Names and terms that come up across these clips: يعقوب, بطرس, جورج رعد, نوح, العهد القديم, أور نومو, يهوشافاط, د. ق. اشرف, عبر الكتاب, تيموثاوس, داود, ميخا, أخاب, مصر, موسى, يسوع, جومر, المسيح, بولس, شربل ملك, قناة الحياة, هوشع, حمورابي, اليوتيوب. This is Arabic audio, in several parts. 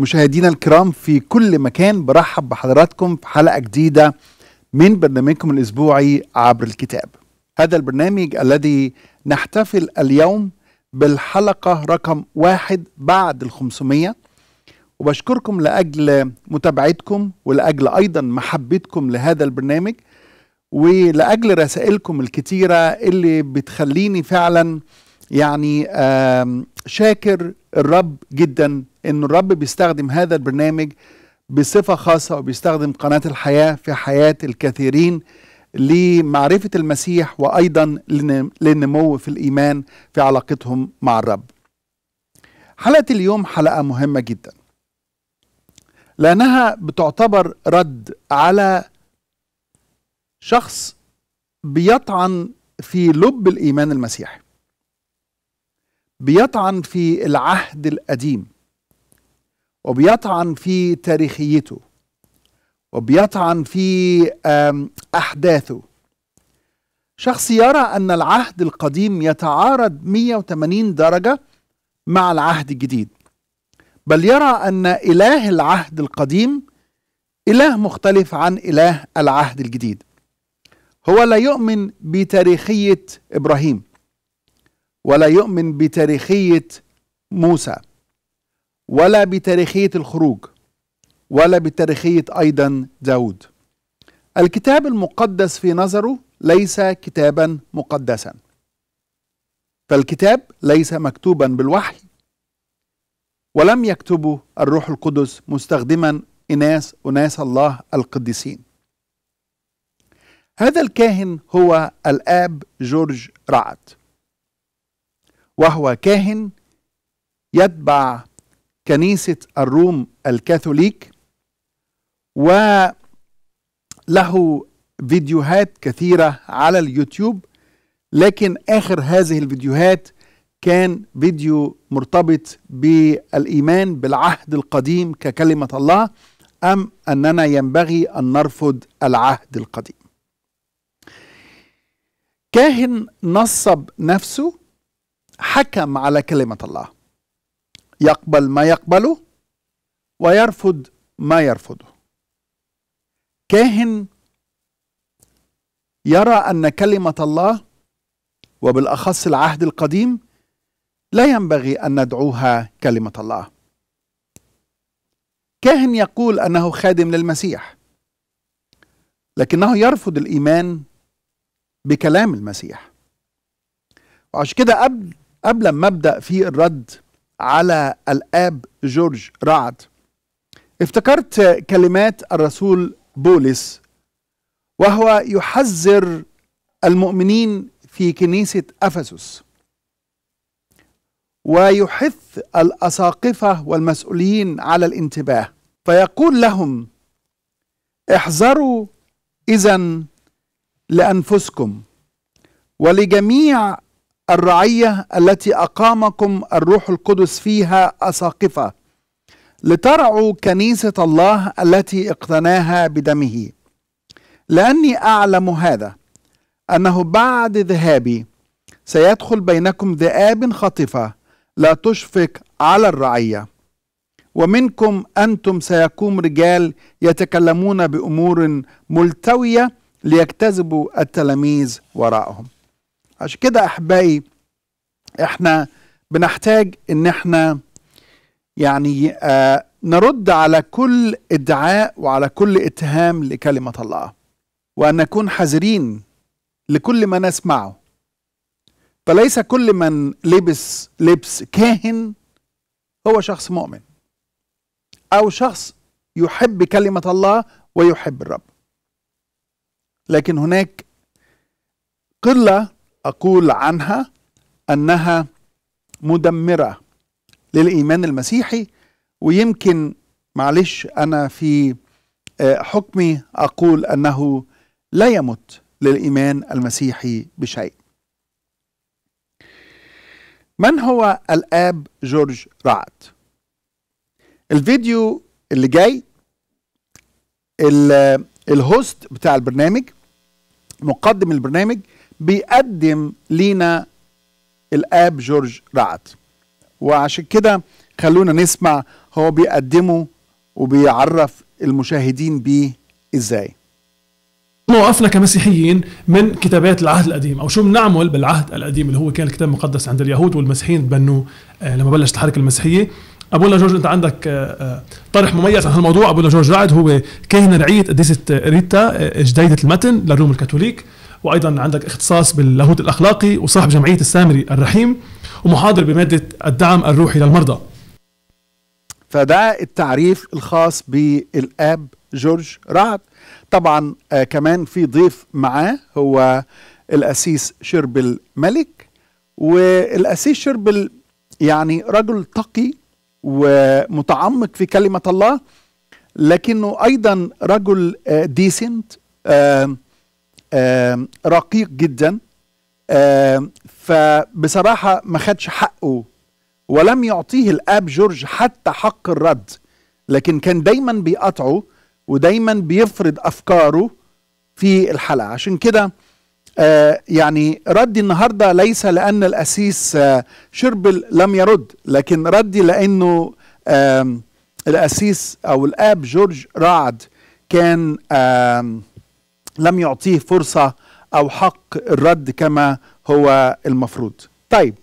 مشاهدينا الكرام في كل مكان، برحب بحضراتكم في حلقة جديدة من برنامجكم الأسبوعي عبر الكتاب. هذا البرنامج الذي نحتفل اليوم بالحلقة رقم 1 بعد 500، وبشكركم لأجل متابعتكم ولأجل أيضا محبتكم لهذا البرنامج ولأجل رسائلكم الكتيرة اللي بتخليني فعلا يعني شاكر الرب جدا إنه الرب بيستخدم هذا البرنامج بصفة خاصة وبيستخدم قناة الحياة في حياة الكثيرين لمعرفة المسيح وأيضا للنمو في الإيمان في علاقتهم مع الرب. حلقة اليوم حلقة مهمة جدا لأنها بتعتبر رد على شخص بيطعن في لب الإيمان المسيحي، بيطعن في العهد القديم وبيطعن في تاريخيته وبيطعن في أحداثه. شخص يرى أن العهد القديم يتعارض 180 درجة مع العهد الجديد، بل يرى أن إله العهد القديم إله مختلف عن إله العهد الجديد. هو لا يؤمن بتاريخية إبراهيم ولا يؤمن بتاريخية موسى ولا بتاريخية الخروج ولا بتاريخية أيضا داود. الكتاب المقدس في نظره ليس كتابا مقدسا، فالكتاب ليس مكتوبا بالوحي ولم يكتبه الروح القدس مستخدما أناس الله القديسين. هذا الكاهن هو الآب جورج رعد، وهو كاهن يتبع كنيسة الروم الكاثوليك، وله فيديوهات كثيرة على اليوتيوب، لكن آخر هذه الفيديوهات كان فيديو مرتبط بالإيمان بالعهد القديم ككلمة الله، أم أننا ينبغي أن نرفض العهد القديم. كاهن نصب نفسه حكم على كلمة الله، يقبل ما يقبله ويرفض ما يرفضه. كاهن يرى أن كلمة الله وبالأخص العهد القديم لا ينبغي أن ندعوها كلمة الله. كاهن يقول أنه خادم للمسيح لكنه يرفض الإيمان بكلام المسيح. وعشان كده قبل ما أبدأ في الرد على الآب جورج رعد افتكرت كلمات الرسول بولس وهو يحذر المؤمنين في كنيسة أفسس، ويحث الأساقفة والمسؤولين على الانتباه، فيقول لهم: احذروا إذن لأنفسكم ولجميع الرعية التي أقامكم الروح القدس فيها أساقفة، لترعوا كنيسة الله التي اقتناها بدمه، لأني أعلم هذا، أنه بعد ذهابي سيدخل بينكم ذئاب خاطفة لا تشفق على الرعية، ومنكم أنتم سيقوم رجال يتكلمون بأمور ملتوية ليجتذبوا التلاميذ وراءهم. عشان كده أحبائي احنا بنحتاج ان احنا يعني نرد على كل ادعاء وعلى كل اتهام لكلمة الله، وأن نكون حذرين لكل ما نسمعه. فليس كل من لبس لبس كاهن هو شخص مؤمن أو شخص يحب كلمة الله ويحب الرب، لكن هناك قلة أقول عنها أنها مدمرة للإيمان المسيحي. ويمكن معلش أنا في حكمي أقول أنه لا يمت للإيمان المسيحي بشيء. من هو الآب جورج رعد؟ الفيديو اللي جاي الهوست بتاع البرنامج، مقدم البرنامج، بيقدم لينا الآب جورج رعد، وعشان كده خلونا نسمع هو بيقدمه وبيعرف المشاهدين بيه إزاي. وقفنا كمسيحيين من كتابات العهد القديم، أو شو بنعمل بالعهد القديم اللي هو كان الكتاب المقدس عند اليهود والمسيحيين تبنوه لما بلشت الحركة المسيحية. أبونا جورج أنت عندك طرح مميز عن هالموضوع. أبونا جورج رعد هو كاهن رعية قديسة ريتا جديدة المتن للروم الكاثوليك، وأيضا عندك اختصاص باللاهوت الأخلاقي، وصاحب جمعية السامري الرحيم، ومحاضر بمادة الدعم الروحي للمرضى. فده التعريف الخاص بالآب جورج رعد. طبعا كمان في ضيف معاه هو القسيس شربل ملك، والقسيس شربل يعني رجل تقي ومتعمق في كلمة الله، لكنه أيضا رجل ديسنت رقيق جدا. فبصراحة ما خدش حقه، ولم يعطيه الآب جورج حتى حق الرد، لكن كان دايما بيقطعه ودايما بيفرض أفكاره في الحلقة. عشان كده يعني ردي النهاردة ليس لأن القسيس شربل لم يرد، لكن ردي لأنه القسيس أو الآب جورج رعد كان لم يعطيه فرصة أو حق الرد كما هو المفروض. طيب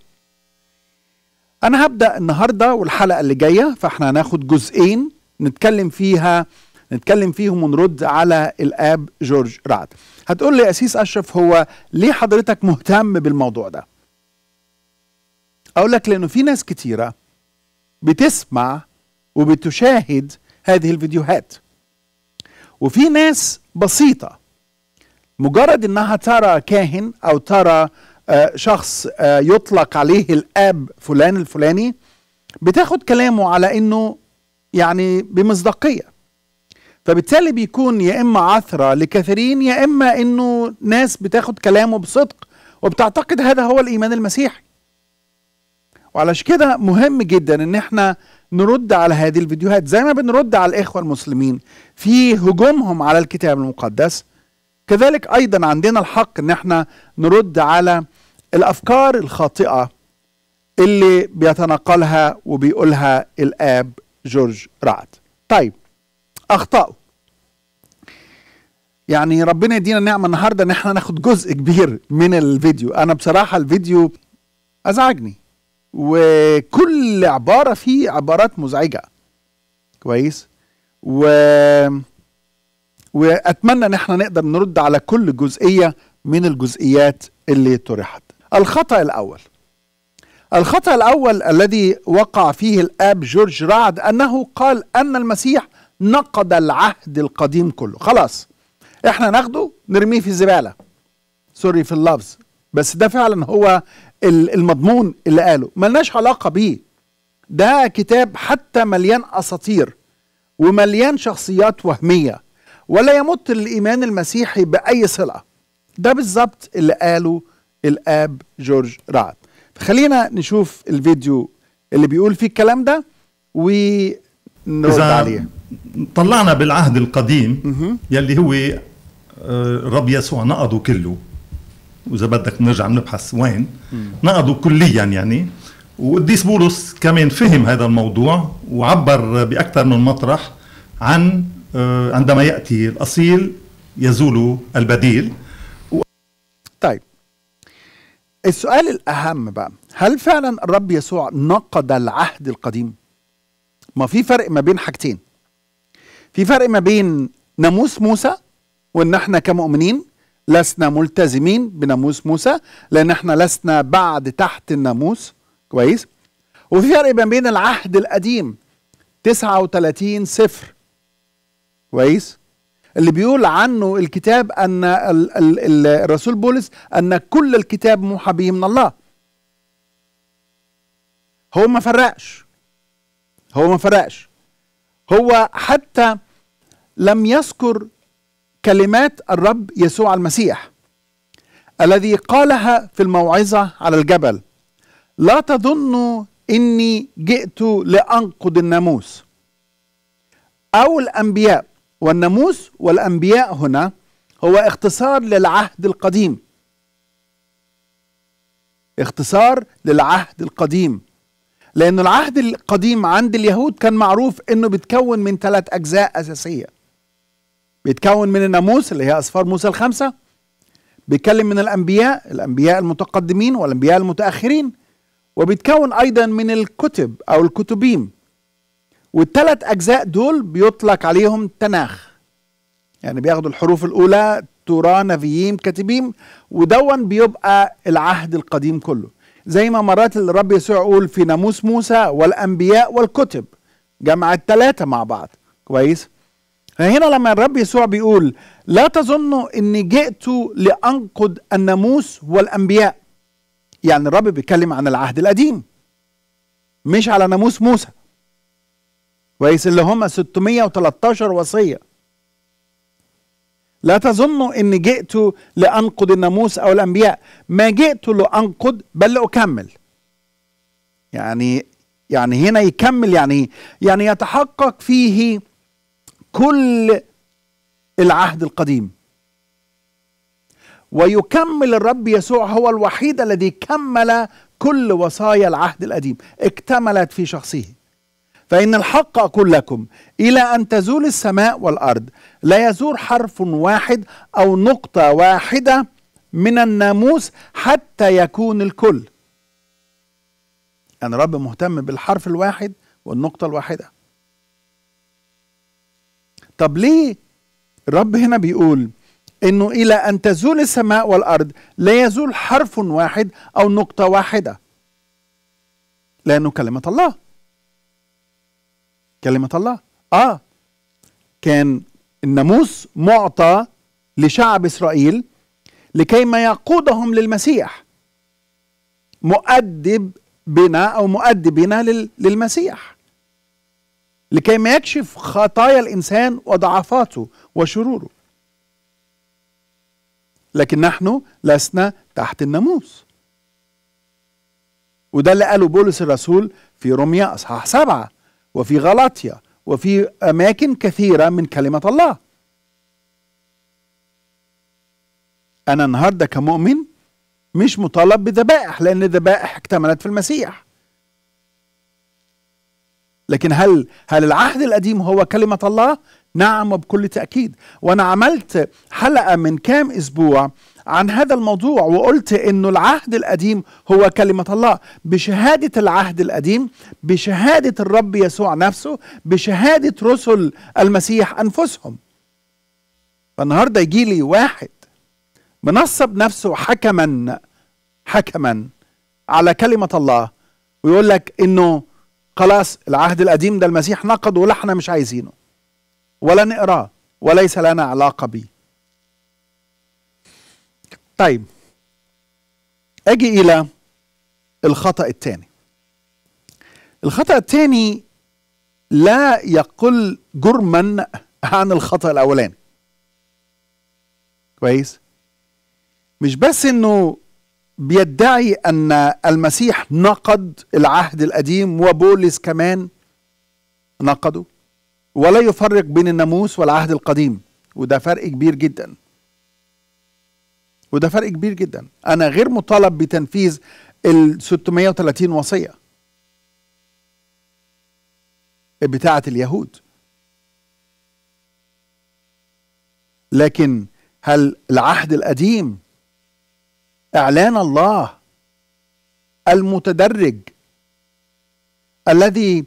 أنا هبدأ النهاردة والحلقة اللي جاية، فإحنا هناخد جزئين نتكلم فيهم ونرد على الآب جورج رعد. هتقول لي يا أسيس أشرف، هو ليه حضرتك مهتم بالموضوع ده؟ أقول لك لأنه في ناس كتيرة بتسمع وبتشاهد هذه الفيديوهات، وفي ناس بسيطة مجرد أنها ترى كاهن أو ترى شخص يطلق عليه الآب فلان الفلاني بتاخد كلامه على أنه يعني بمصداقية، فبالتالي بيكون يا إما عثرة لكثيرين، يا إما أنه ناس بتاخد كلامه بصدق وبتعتقد هذا هو الإيمان المسيحي. وعلشان كده مهم جدا أن احنا نرد على هذه الفيديوهات زي ما بنرد على الإخوة المسلمين في هجومهم على الكتاب المقدس. كذلك أيضا عندنا الحق أن احنا نرد على الأفكار الخاطئة اللي بيتناقلها وبيقولها الآب جورج رعد. طيب أخطأوا، يعني ربنا يدينا النعمة النهاردة ان احنا ناخد جزء كبير من الفيديو. انا بصراحة الفيديو ازعجني، وكل عبارة فيه عبارات مزعجة. كويس، واتمنى ان احنا نقدر نرد على كل جزئية من الجزئيات اللي طرحت. الخطأ الاول الذي وقع فيه الآب جورج رعد انه قال ان المسيح نقض العهد القديم كله. خلاص احنا ناخده نرميه في الزبالة، سوري في اللفظ، بس ده فعلا هو المضمون اللي قاله. ملناش علاقة بيه، ده كتاب حتى مليان أساطير ومليان شخصيات وهمية، ولا يمت الإيمان المسيحي بأي صلة. ده بالظبط اللي قاله الآب جورج رعد. خلينا نشوف الفيديو اللي بيقول فيه الكلام ده ونرد عليه. طلعنا بالعهد القديم يلي هو الرب يسوع نقضه كله، واذا بدك نرجع نبحث وين نقضه كليا يعني. والقديس بولس كمان فهم هذا الموضوع وعبر باكثر من مطرح عن عندما ياتي الاصيل يزول البديل. طيب السؤال الاهم بقى، هل فعلا الرب يسوع نقض العهد القديم؟ ما في فرق ما بين حاجتين، في فرق ما بين ناموس موسى وان احنا كمؤمنين لسنا ملتزمين بناموس موسى لان احنا لسنا بعد تحت الناموس. كويس، وفي فرق ما بين العهد القديم 39 سفر، كويس، اللي بيقول عنه الكتاب ان الرسول بولس ان كل الكتاب محابي من الله. هو ما فرقش، هو حتى لم يذكر كلمات الرب يسوع المسيح الذي قالها في الموعظة على الجبل: لا تظنوا إني جئت لأنقض الناموس أو الأنبياء. والناموس والأنبياء هنا هو اختصار للعهد القديم لأن العهد القديم عند اليهود كان معروف أنه بيتكون من 3 أجزاء أساسية. بيتكون من الناموس اللي هي أسفار موسى ال5، بيتكلم من الأنبياء المتقدمين والأنبياء المتأخرين، وبيتكون أيضا من الكتب أو الكتبين. وال3 أجزاء دول بيطلق عليهم تناخ، يعني بياخدوا الحروف الأولى توراه نبيين كاتبين، ودون بيبقى العهد القديم كله. زي ما مرات الرب يسوع يقول في ناموس موسى والأنبياء والكتب، جمع ال3 مع بعض. كويس؟ هنا لما الرب يسوع بيقول لا تظنوا إني جئت لأنقض الناموس والأنبياء، يعني الرب بيتكلم عن العهد القديم مش على ناموس موسى. كويس؟ اللي هم 613 وصية. لا تظنوا إني جئت لأنقض الناموس أو الأنبياء، ما جئت لأنقض بل لأكمل. يعني هنا يكمل، يعني يتحقق فيه كل العهد القديم. ويكمل الرب يسوع، هو الوحيد الذي كمل كل وصايا العهد القديم، اكتملت في شخصه. فإن الحق أقول لكم إلى أن تزول السماء والأرض لا يزور حرف واحد أو نقطة واحدة من الناموس حتى يكون الكل. يعني رب مهتم بالحرف الواحد والنقطة الواحدة. طب ليه رب هنا بيقول إنه إلى أن تزول السماء والأرض لا يزول حرف واحد أو نقطة واحدة؟ لأنه كلمة الله كان الناموس معطى لشعب إسرائيل لكي ما يقودهم للمسيح، مؤدبنا للمسيح، لكي ما يكشف خطايا الإنسان وضعفاته وشروره. لكن نحن لسنا تحت الناموس، وده اللي قاله بولس الرسول في روميا أصحاح 7 وفي غلاطيا وفي أماكن كثيرة من كلمة الله. أنا النهاردة كمؤمن مش مطالب بذبائح، لأن الذبائح اكتملت في المسيح. لكن هل العهد القديم هو كلمة الله؟ نعم، وبكل تأكيد. وأنا عملت حلقة من كام أسبوع عن هذا الموضوع، وقلت إنه العهد القديم هو كلمة الله، بشهادة العهد القديم، بشهادة الرب يسوع نفسه، بشهادة رسل المسيح أنفسهم. فالنهاردة يجي لي واحد منصب نفسه حكما على كلمة الله ويقول لك إنه خلاص العهد القديم ده المسيح نقض ولا احنا مش عايزينه ولا نقراه وليس لنا علاقة بيه. طيب، اجي الى الخطأ الثاني لا يقل جرما عن الخطأ الاولاني. كويس؟ مش بس انه بيدعي ان المسيح نقض العهد القديم، وبولس كمان نقضه، ولا يفرق بين الناموس والعهد القديم، وده فرق كبير جدا. أنا غير مطالب بتنفيذ ال 630 وصية بتاعة اليهود. لكن هل العهد القديم، إعلان الله المتدرج الذي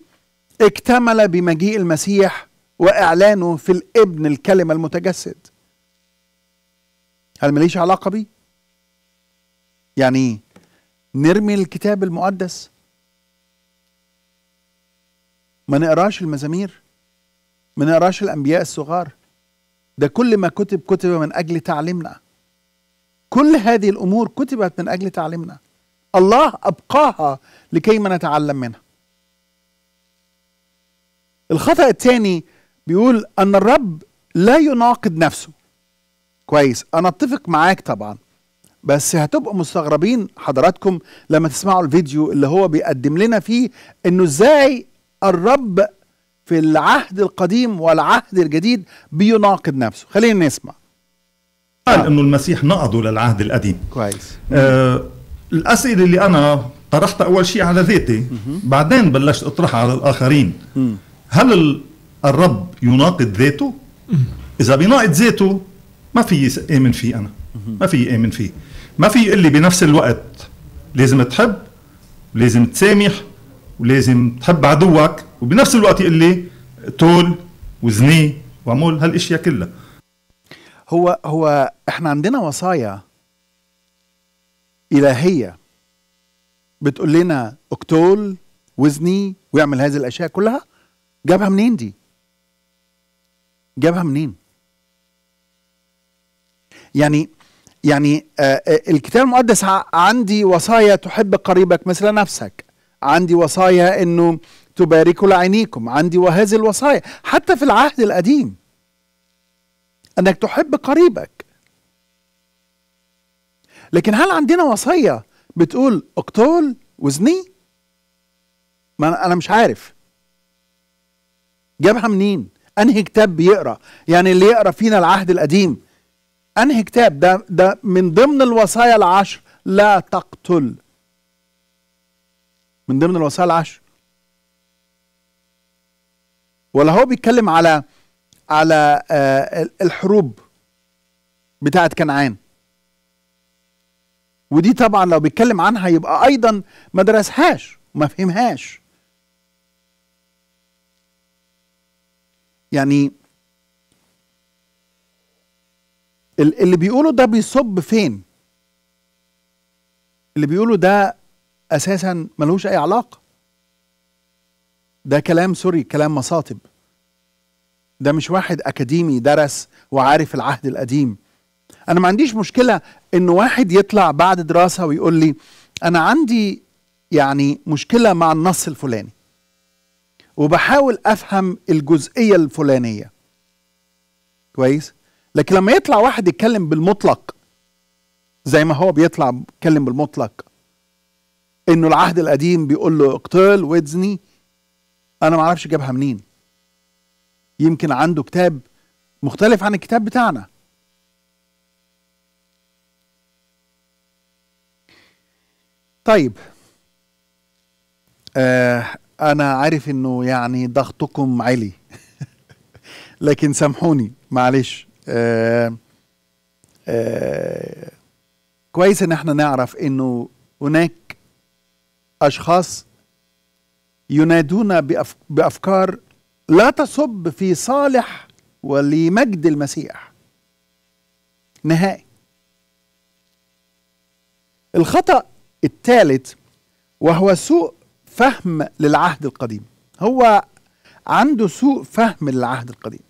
اكتمل بمجيء المسيح وإعلانه في الابن الكلمة المتجسد، هل ماليش علاقة بيه؟ يعني نرمي الكتاب المقدس؟ ما نقراش المزامير؟ ما نقراش الأنبياء الصغار؟ ده كل ما كتب من أجل تعليمنا. كل هذه الأمور كتبت من أجل تعليمنا، الله أبقاها لكي ما نتعلم منها. الخطأ الثاني بيقول أن الرب لا يناقض نفسه. كويس، أنا أتفق معاك طبعا، بس هتبقوا مستغربين حضراتكم لما تسمعوا الفيديو اللي هو بيقدم لنا فيه إنه إزاي الرب في العهد القديم والعهد الجديد بيناقض نفسه. خلينا نسمع. قال إنه المسيح نقضوا للعهد القديم. كويس. الأسئلة اللي أنا طرحت أول شيء على ذاتي، بعدين بلشت أطرحها على الآخرين. هل الرب يناقض ذاته؟ إذا بيناقض ذاته ما في آمن فيه أنا، ما في آمن فيه. ما في يقول لي بنفس الوقت لازم تحب، لازم تسامح، ولازم تحب عدوك، وبنفس الوقت يقول لي تول وزني وعمول هالاشياء كلها. هو احنا عندنا وصايا إلهية بتقول لنا اقتل وزني ويعمل هذه الاشياء كلها. جابها منين دي؟ جابها منين؟ يعني الكتاب المقدس عندي وصايا تحب قريبك مثل نفسك، عندي وصايا انه تباركوا لعينيكم، عندي وهذه الوصايا حتى في العهد القديم انك تحب قريبك. لكن هل عندنا وصايا بتقول اقتل وزني؟ ما انا مش عارف جابها منين، انهي كتاب بيقرا؟ يعني اللي يقرا فينا العهد القديم انهي كتاب؟ ده من ضمن الوصايا العشر، لا تقتل من ضمن الوصايا العشر. ولا هو بيتكلم على الحروب بتاعت كنعان، ودي طبعا لو بيتكلم عنها يبقى ايضا ما درسهاش وما فهمهاش. يعني اللي بيقوله ده بيصب فين؟ اللي بيقوله ده اساسا ملوش اي علاقه، ده كلام سوري، كلام مصاطب، ده مش واحد اكاديمي درس وعارف العهد القديم. انا ما عنديش مشكله ان واحد يطلع بعد دراسه ويقول لي انا عندي يعني مشكله مع النص الفلاني وبحاول افهم الجزئيه الفلانيه كويس. لكن لما يطلع واحد يتكلم بالمطلق زي ما هو بيطلع يتكلم بالمطلق انه العهد القديم بيقول له اقتل وزني، انا ما اعرفش جابها منين. يمكن عنده كتاب مختلف عن الكتاب بتاعنا. طيب انا عارف انه يعني ضغطكم عالي لكن سامحوني معلش. كويس ان احنا نعرف انه هناك اشخاص ينادون بافكار لا تصب في صالح ولمجد المسيح نهائي. الخطأ الثالث وهو سوء فهم للعهد القديم. هو عنده سوء فهم للعهد القديم.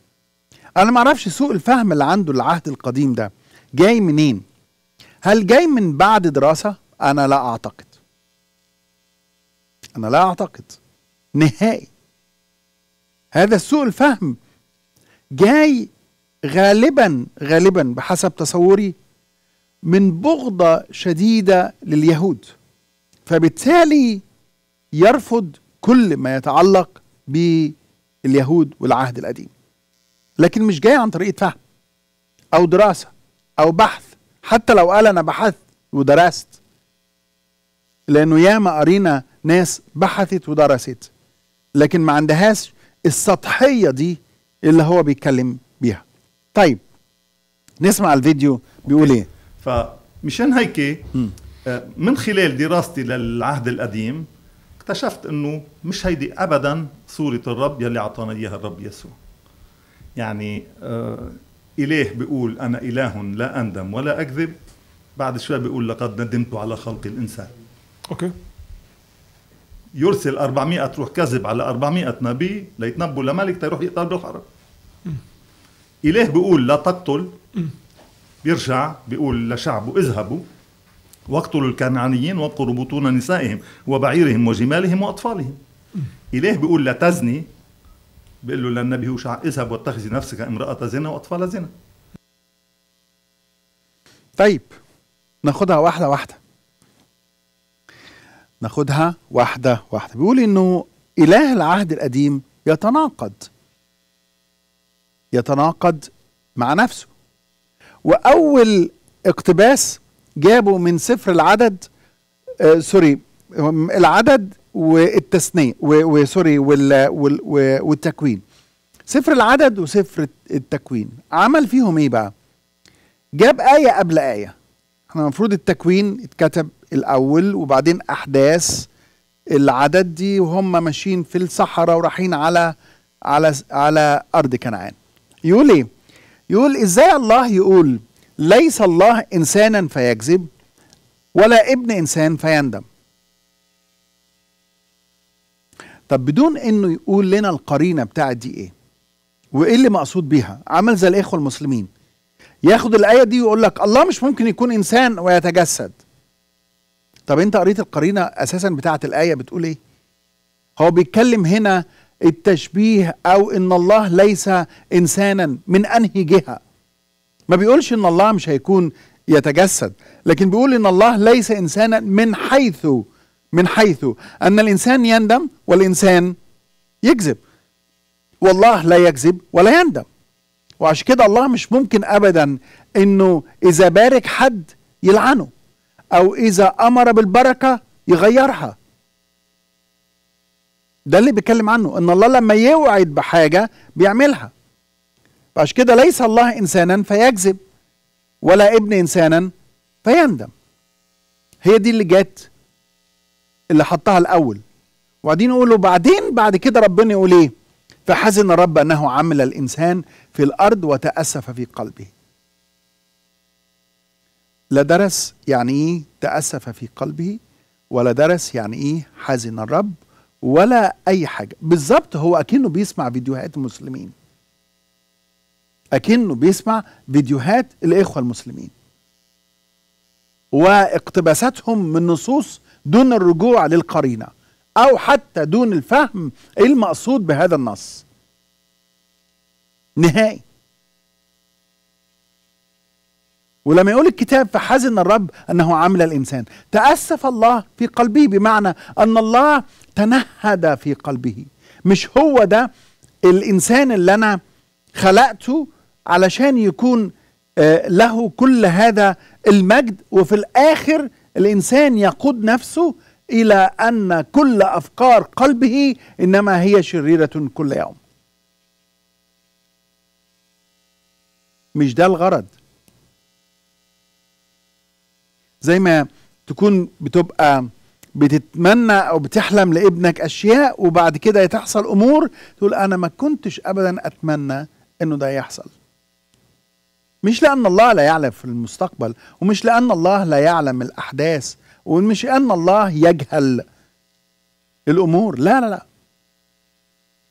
انا ما اعرفش سوء الفهم اللي عنده للعهد القديم ده جاي منين. هل جاي من بعد دراسه؟ انا لا اعتقد، انا لا اعتقد نهائي. هذا سوء الفهم جاي غالبا بحسب تصوري من بغضة شديدة لليهود، فبالتالي يرفض كل ما يتعلق باليهود والعهد القديم، لكن مش جاي عن طريقة فهم أو دراسة أو بحث. حتى لو قال أنا بحثت ودرست، لأنه ياما قرينا ناس بحثت ودرست لكن ما عندهاش السطحية دي اللي هو بيتكلم بيها. طيب نسمع الفيديو بيقول ايه. فمشان هيك من خلال دراستي للعهد القديم اكتشفت انه مش هيدي ابدا صورة الرب يلي اعطانا اياها الرب يسوع. يعني اله بيقول انا اله لا اندم ولا اكذب، بعد شوي بيقول لقد ندمت على خلق الانسان. اوكي، يرسل 400 روح كذب على 400 نبي ليتنبوا لملك تروح يقتل بالحرب. إله بيقول لا تقتل، بيرجع بيقول لشعبه اذهبوا واقتلوا الكنعانيين وابقروا بطون نسائهم وبعيرهم وجمالهم وأطفالهم. إله بيقول لا تزني، بيقول له للنبي هوشع اذهب واتخذ نفسك امرأة زنا وأطفال زنا. طيب ناخدها واحدة واحدة، ناخدها واحدة واحدة. بيقول إنه إله العهد القديم يتناقض مع نفسه. وأول اقتباس جابه من سفر العدد العدد والتثنية وسوري والتكوين. سفر العدد وسفر التكوين عمل فيهم ايه بقى؟ جاب آية قبل آية. احنا المفروض التكوين اتكتب الأول وبعدين أحداث العدد دي وهم ماشيين في الصحراء ورايحين على على على أرض كنعان. يقول ايه؟ يقول ازاي الله يقول ليس الله إنسانا فيكذب ولا ابن إنسان فيندم؟ طب بدون انه يقول لنا القرينه بتاعت دي ايه وايه اللي مقصود بيها. عمل زي الاخوه المسلمين، ياخد الايه دي ويقول لك الله مش ممكن يكون انسان ويتجسد. طب انت قريت القرينه اساسا بتاعت الايه بتقول ايه؟ هو بيتكلم هنا التشبيه او ان الله ليس انسانا من انهي جهه؟ ما بيقولش ان الله مش هيكون يتجسد، لكن بيقول ان الله ليس انسانا من حيث أن الإنسان يندم والإنسان يكذب، والله لا يكذب ولا يندم. وعشان كده الله مش ممكن أبدا أنه إذا بارك حد يلعنه أو إذا أمر بالبركة يغيرها. ده اللي بيتكلم عنه أن الله لما يوعد بحاجة بيعملها. فعشان كده ليس الله إنسانا فيكذب ولا ابن إنسانا فيندم. هي دي اللي جت اللي حطها الاول. وبعدين يقولوا بعدين بعد كده ربنا يقول ايه؟ فحزن الرب انه عمل الانسان في الارض وتاسف في قلبه. لا درس يعني ايه تاسف في قلبه، ولا درس يعني ايه حزن الرب، ولا اي حاجه. بالظبط هو اكنه بيسمع فيديوهات المسلمين، اكنه بيسمع فيديوهات الاخوه المسلمين واقتباساتهم من نصوص دون الرجوع للقرينة أو حتى دون الفهم المقصود بهذا النص نهائي. ولما يقول الكتاب فحزن الرب أنه عمل الإنسان، تأسف الله في قلبه، بمعنى أن الله تنهد في قلبه. مش هو ده الإنسان اللي أنا خلقته علشان يكون له كل هذا المجد، وفي الآخر الإنسان يقود نفسه إلى أن كل أفكار قلبه إنما هي شريرة كل يوم. مش ده الغرض. زي ما تكون بتبقى بتتمنى أو بتحلم لابنك أشياء وبعد كده تحصل أمور تقول أنا ما كنتش أبدا أتمنى إنه ده يحصل. مش لأن الله لا يعلم في المستقبل، ومش لأن الله لا يعلم الأحداث، ومش أن الله يجهل الأمور، لا لا لا،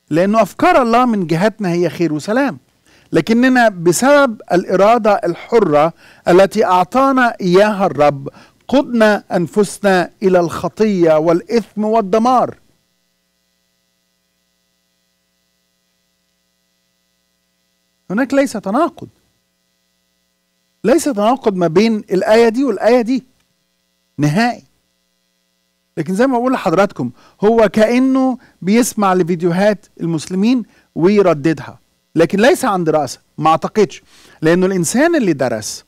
لأنه أفكار الله من جهتنا هي خير وسلام، لكننا بسبب الإرادة الحرة التي أعطانا إياها الرب قدنا أنفسنا إلى الخطية والإثم والدمار. هناك ليس تناقض ما بين الآية دي والآية دي نهائي. لكن زي ما بقول لحضراتكم هو كأنه بيسمع لفيديوهات المسلمين ويرددها، لكن ليس عن دراسة. ما اعتقدش، لأنه الإنسان اللي درس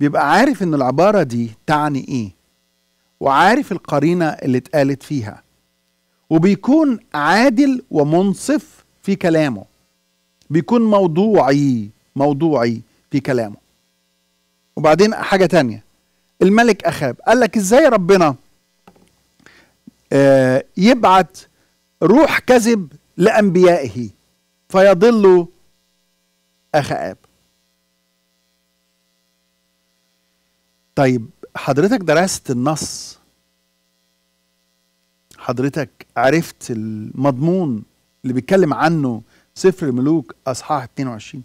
بيبقى عارف إن العبارة دي تعني إيه، وعارف القرينة اللي اتقالت فيها، وبيكون عادل ومنصف في كلامه، بيكون موضوعي في كلامه. وبعدين حاجة تانية، الملك أخاب قال لك إزاي ربنا يبعت روح كذب لأنبيائه فيضل أخاب. طيب حضرتك درست النص، حضرتك عرفت المضمون اللي بيتكلم عنه سفر الملوك أصحاح 22.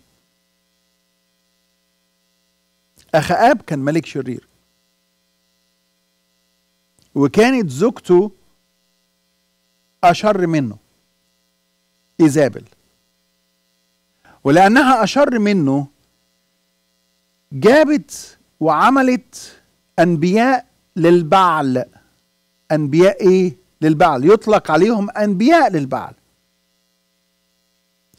أخاب كان ملك شرير، وكانت زوجته أشر منه، إيزابل، ولأنها أشر منه جابت وعملت أنبياء للبعل. أنبياء إيه؟ للبعل، يطلق عليهم أنبياء للبعل.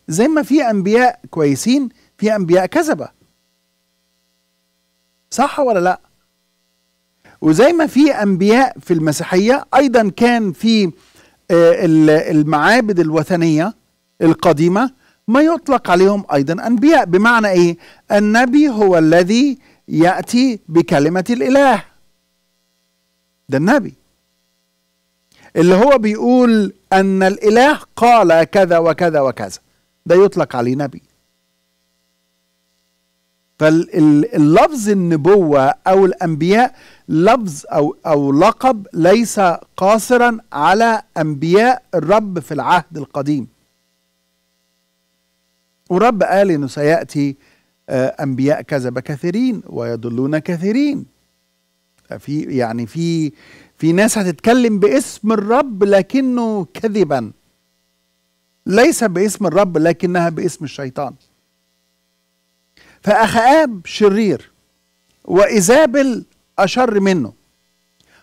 زي ما في أنبياء كويسين في أنبياء كذبة، صح ولا لا؟ وزي ما في أنبياء في المسيحية أيضا كان في المعابد الوثنية القديمة ما يطلق عليهم أيضا أنبياء. بمعنى إيه؟ النبي هو الذي يأتي بكلمة الإله، ده النبي اللي هو بيقول أن الإله قال كذا وكذا وكذا، ده يطلق عليه نبي. فاللفظ النبوة أو الأنبياء لفظ أو لقب ليس قاصرا على أنبياء الرب في العهد القديم. ورب قال إنه سيأتي أنبياء كذا بكثيرين ويضلون كثيرين. ففي يعني في ناس هتتكلم باسم الرب لكنه كذبا، ليس باسم الرب لكنها باسم الشيطان. فأخاب شرير وإيزابل أشر منه،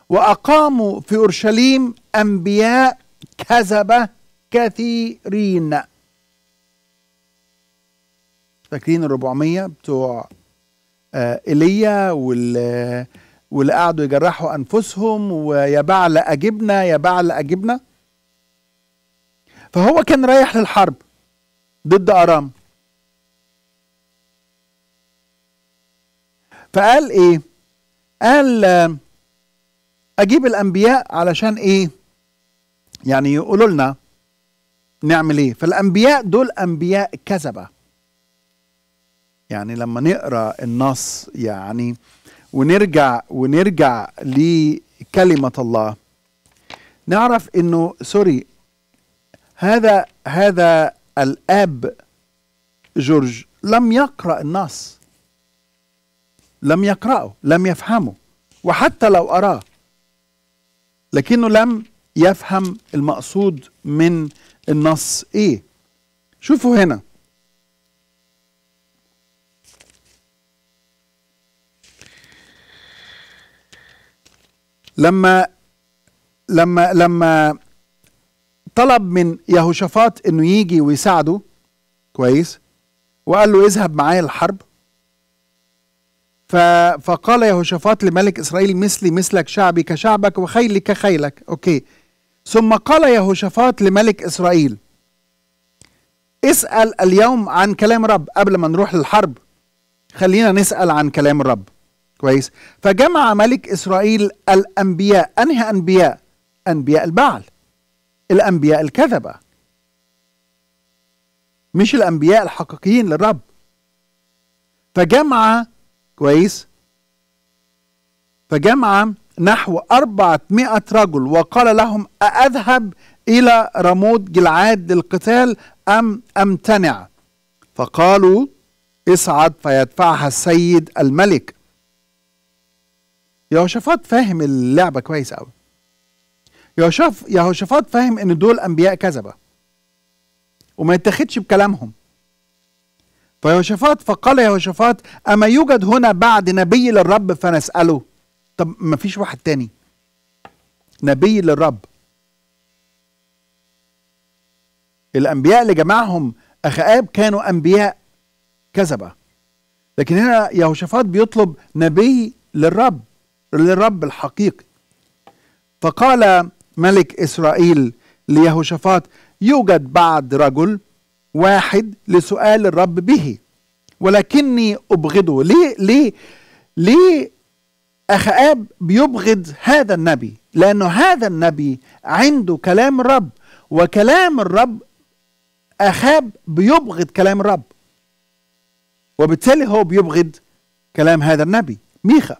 وأقاموا في أورشليم أنبياء كذبة كثيرين. فاكرين 400 بتوع إيليا واللي قعدوا يجرحوا أنفسهم ويا بعل أجبنا يا بعل أجبنا؟ فهو كان رايح للحرب ضد أرام، فقال إيه؟ قال أجيب الأنبياء علشان إيه؟ يعني يقولوا لنا نعمل إيه؟ فالأنبياء دول أنبياء كذبة. يعني لما نقرأ النص يعني ونرجع لكلمة الله نعرف إنه سوري، هذا الآب جورج لم يقرأ النص، لم يقرأه، لم يفهمه، وحتى لو أراه لكنه لم يفهم المقصود من النص إيه. شوفوا هنا لما طلب من يهوشافاط انه يجي ويساعده كويس، وقال له اذهب معايا الحرب. فقال يهوشافاط لملك اسرائيل مثلي مثلك، شعبي كشعبك، وخيلي كخيلك. اوكي. ثم قال يهوشافاط لملك اسرائيل اسال اليوم عن كلام رب. قبل ما نروح للحرب خلينا نسال عن كلام رب كويس. فجمع ملك إسرائيل الأنبياء. أنهي أنبياء؟ أنبياء البعل، الأنبياء الكذبة، مش الأنبياء الحقيقيين للرب. فجمع كويس، فجمع نحو 400 رجل وقال لهم أذهب إلى رموت جلعاد للقتال أم أمتنع؟ فقالوا اصعد فيدفعها السيد الملك. يهوشافاط فاهم اللعبة كويس قوي. يهوشافاط فاهم ان دول انبياء كذبة وما يتاخدش بكلامهم. فقال يهوشافاط اما يوجد هنا بعد نبي للرب فنسأله؟ طب ما فيش واحد تاني نبي للرب؟ الانبياء اللي جمعهم أخاب كانوا انبياء كذبة، لكن هنا يهوشافاط بيطلب نبي للرب الحقيقي. فقال ملك إسرائيل ليهوشافاط يوجد بعد رجل واحد لسؤال الرب به ولكني أبغضه. ليه أخاب بيبغض هذا النبي؟ لأنه هذا النبي عنده كلام الرب، وكلام الرب أخاب بيبغض كلام الرب، وبالتالي هو بيبغض كلام هذا النبي ميخا.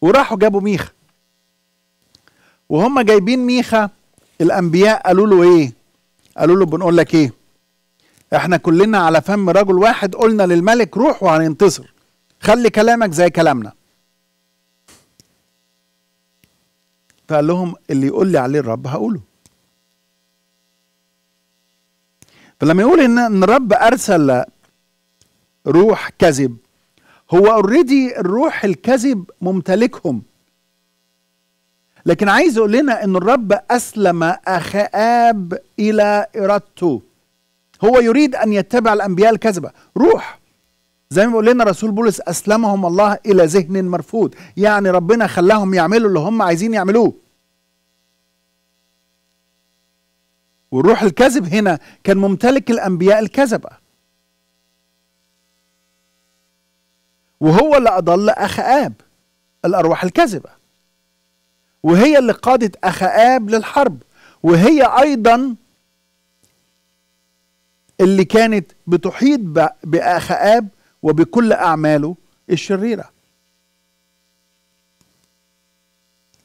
وراحوا جابوا ميخا، وهم جايبين ميخا الانبياء قالوا له ايه؟ قالوا له بنقول لك ايه، احنا كلنا على فم رجل واحد، قلنا للملك روح وهننتصر، خلي كلامك زي كلامنا. فقال لهم اللي يقول لي عليه الرب هقوله. فلما يقول ان الرب ارسل روح كذب، هو اوريدي الروح الكذب ممتلكهم، لكن عايز يقول لنا ان الرب اسلم أخاب الى ارادته. هو يريد ان يتبع الانبياء الكذبه. روح زي ما بيقول لنا رسول بولس أسلمهم الله إلى ذهن مرفوض، يعني ربنا خلاهم يعملوا اللي هم عايزين يعملوه. والروح الكذب هنا كان ممتلك الأنبياء الكذبة، وهو اللي أضل أخاب الأرواح الكذبة، وهي اللي قادت أخاب للحرب، وهي أيضا اللي كانت بتحيط بأخاب وبكل أعماله الشريرة.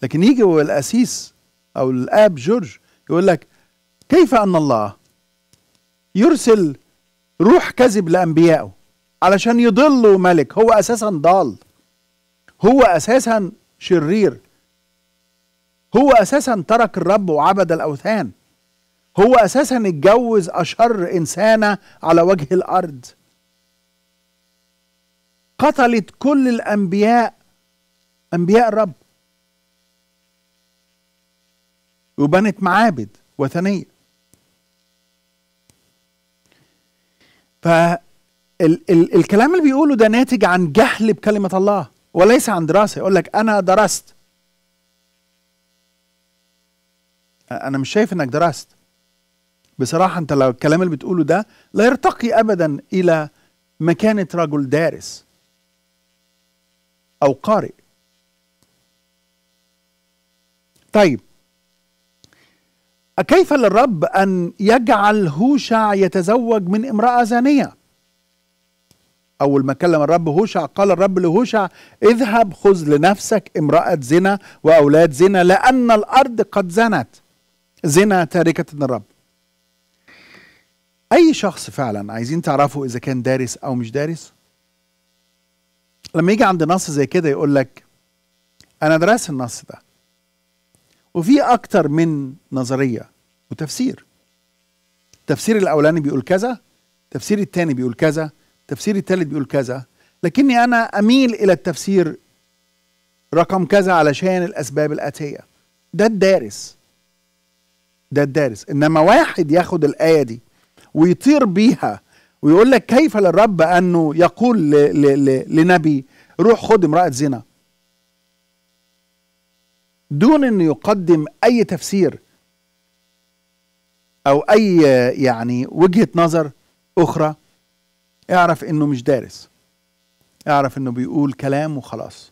لكن يجي القسيس أو الآب جورج يقول لك كيف أن الله يرسل روح كذب لأنبيائه علشان يضلوا ملك هو أساسا ضال، هو أساسا شرير، هو أساسا ترك الرب وعبد الأوثان، هو أساسا اتجوز أشر إنسانة على وجه الأرض، قتلت كل الأنبياء أنبياء الرب وبنت معابد وثنية. فالكلام اللي بيقوله ده ناتج عن جهل بكلمة الله وليس عن دراسة. يقول لك أنا درست، أنا مش شايف إنك درست بصراحة. أنت لو الكلام اللي بتقوله ده لا يرتقي أبدا إلى مكانة رجل دارس أو قارئ. طيب كيف للرب أن يجعل هوشع يتزوج من امرأة زانية؟ أول ما كلم الرب هوشع قال الرب لهوشع اذهب خذ لنفسك امرأة زنا وأولاد زنا لأن الأرض قد زنت زنا تاركة الرب. أي شخص فعلا عايزين تعرفوا إذا كان دارس أو مش دارس لما يجي عند نص زي كده يقول لك أنا درست النص ده وفي أكتر من نظرية وتفسير، التفسير الأولاني بيقول كذا، التفسير الثاني بيقول كذا، التفسير الثالث بيقول كذا، لكني أنا أميل إلى التفسير رقم كذا علشان الأسباب الآتية. ده الدارس، ده الدارس. إنما واحد ياخد الآية دي ويطير بيها ويقول لك كيف للرب أنه يقول لنبي روح خد امرأة زنا دون أن يقدم أي تفسير أو أي يعني وجهة نظر أخرى. اعرف أنه مش دارس، اعرف أنه بيقول كلام وخلاص.